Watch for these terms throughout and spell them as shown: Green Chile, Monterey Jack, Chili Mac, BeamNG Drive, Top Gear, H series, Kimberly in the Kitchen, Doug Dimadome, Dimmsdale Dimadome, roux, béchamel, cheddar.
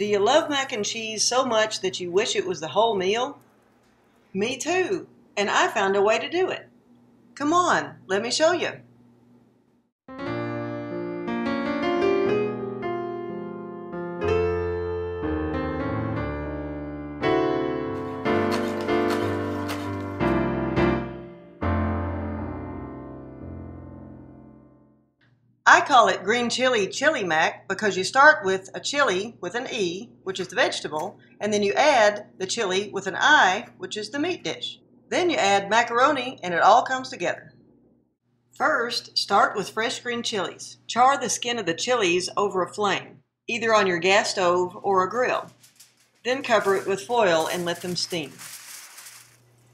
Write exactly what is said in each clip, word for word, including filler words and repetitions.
Do you love mac and cheese so much that you wish it was the whole meal? Me too, and I found a way to do it. Come on, let me show you. I call it green chili chili mac because you start with a chili with an E, which is the vegetable, and then you add the chili with an I, which is the meat dish. Then you add macaroni and it all comes together. First, start with fresh green chilies. Char the skin of the chilies over a flame, either on your gas stove or a grill. Then cover it with foil and let them steam.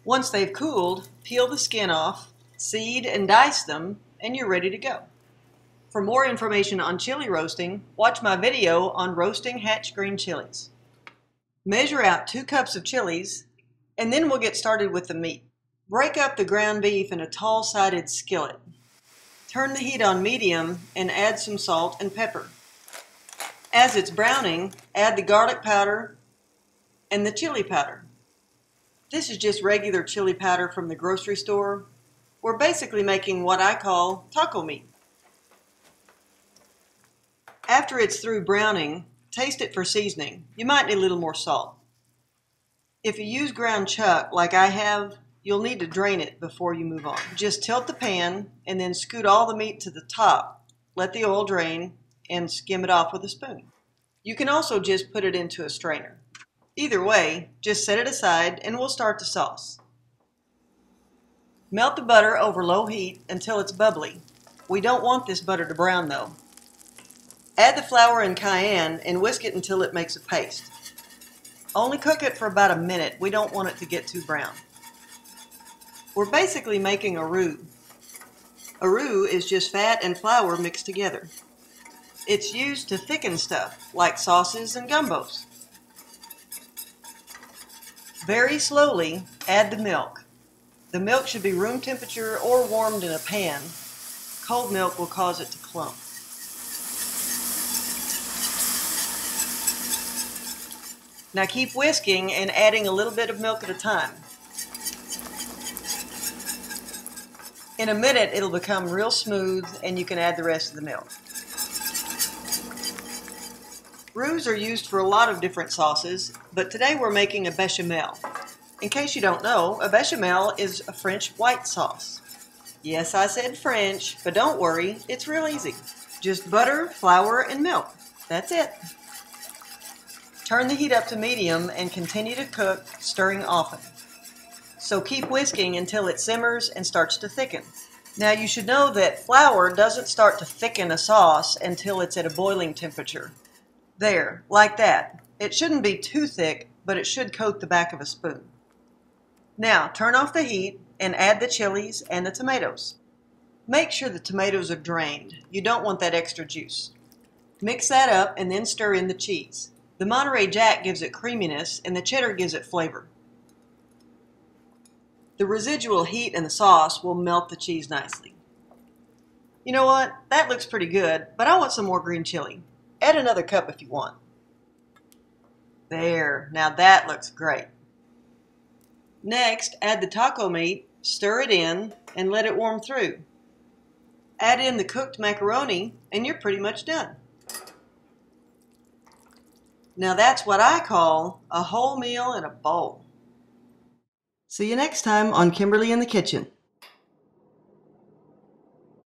Once they've cooled, peel the skin off, seed and dice them, and you're ready to go. For more information on chili roasting, watch my video on roasting hatch green chilies. Measure out two cups of chilies, and then we'll get started with the meat. Break up the ground beef in a tall-sided skillet. Turn the heat on medium and add some salt and pepper. As it's browning, add the garlic powder and the chili powder. This is just regular chili powder from the grocery store. We're basically making what I call taco meat. After it's through browning, taste it for seasoning. You might need a little more salt. If you use ground chuck like I have, you'll need to drain it before you move on. Just tilt the pan and then scoot all the meat to the top. Let the oil drain and skim it off with a spoon. You can also just put it into a strainer. Either way, just set it aside and we'll start the sauce. Melt the butter over low heat until it's bubbly. We don't want this butter to brown though. Add the flour and cayenne and whisk it until it makes a paste. Only cook it for about a minute. We don't want it to get too brown. We're basically making a roux. A roux is just fat and flour mixed together. It's used to thicken stuff like sauces and gumbos. Very slowly add the milk. The milk should be room temperature or warmed in a pan. Cold milk will cause it to clump. Now keep whisking and adding a little bit of milk at a time. In a minute it'll become real smooth and you can add the rest of the milk. Roux are used for a lot of different sauces, but today we're making a béchamel. In case you don't know, a béchamel is a French white sauce. Yes, I said French, but don't worry, it's real easy. Just butter, flour, and milk. That's it. Turn the heat up to medium and continue to cook, stirring often. So keep whisking until it simmers and starts to thicken. Now you should know that flour doesn't start to thicken a sauce until it's at a boiling temperature. There, like that. It shouldn't be too thick, but it should coat the back of a spoon. Now turn off the heat and add the chilies and the tomatoes. Make sure the tomatoes are drained. You don't want that extra juice. Mix that up and then stir in the cheese. The Monterey Jack gives it creaminess, and the cheddar gives it flavor. The residual heat in the sauce will melt the cheese nicely. You know what? That looks pretty good, but I want some more green chili. Add another cup if you want. There, now that looks great. Next, add the taco meat, stir it in, and let it warm through. Add in the cooked macaroni, and you're pretty much done. Now that's what I call a whole meal in a bowl. See you next time on Kimberly in the Kitchen.